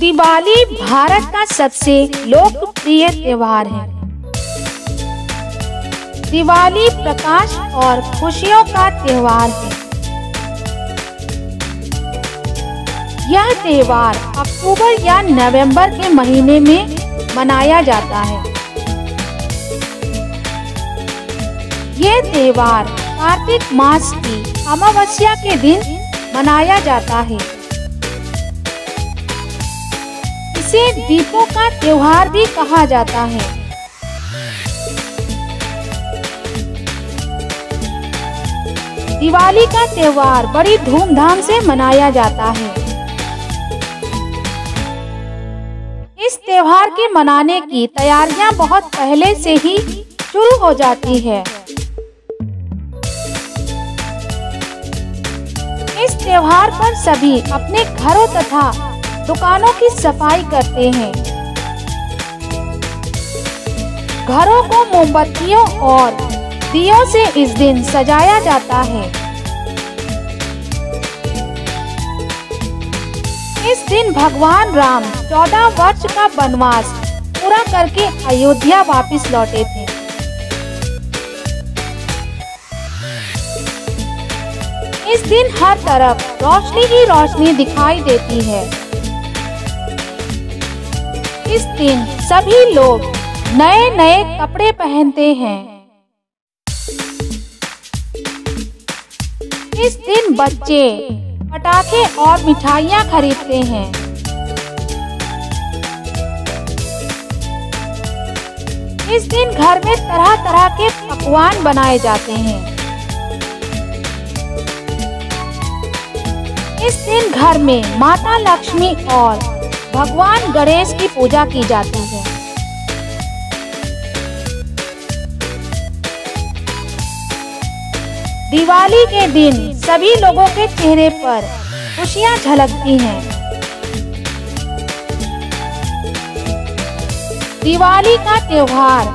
दिवाली भारत का सबसे लोकप्रिय त्योहार है। दिवाली प्रकाश और खुशियों का त्योहार है। यह त्योहार अक्टूबर या नवंबर के महीने में मनाया जाता है। यह त्योहार कार्तिक मास की अमावस्या के दिन मनाया जाता है। इसे दीपों का त्योहार भी कहा जाता है। दिवाली का त्योहार बड़ी धूमधाम से मनाया जाता है। इस त्योहार के मनाने की तैयारियां बहुत पहले से ही शुरू हो जाती है। इस त्योहार पर सभी अपने घरों तथा दुकानों की सफाई करते हैं। घरों को मोमबत्तियों और दियों से इस दिन सजाया जाता है। इस दिन भगवान राम 14 वर्ष का वनवास पूरा करके अयोध्या वापस लौटे थे। इस दिन हर तरफ रोशनी ही रोशनी दिखाई देती है। इस दिन सभी लोग नए नए कपड़े पहनते हैं। इस दिन बच्चे पटाखे और मिठाइयाँ खरीदते हैं। इस दिन घर में तरह तरह के पकवान बनाए जाते हैं। इस दिन घर में माता लक्ष्मी और भगवान गणेश की पूजा की जाती है। दिवाली के दिन सभी लोगों के चेहरे पर खुशियाँ झलकती हैं। दिवाली का त्योहार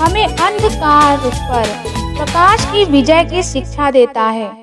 हमें अंधकार पर प्रकाश की विजय की शिक्षा देता है।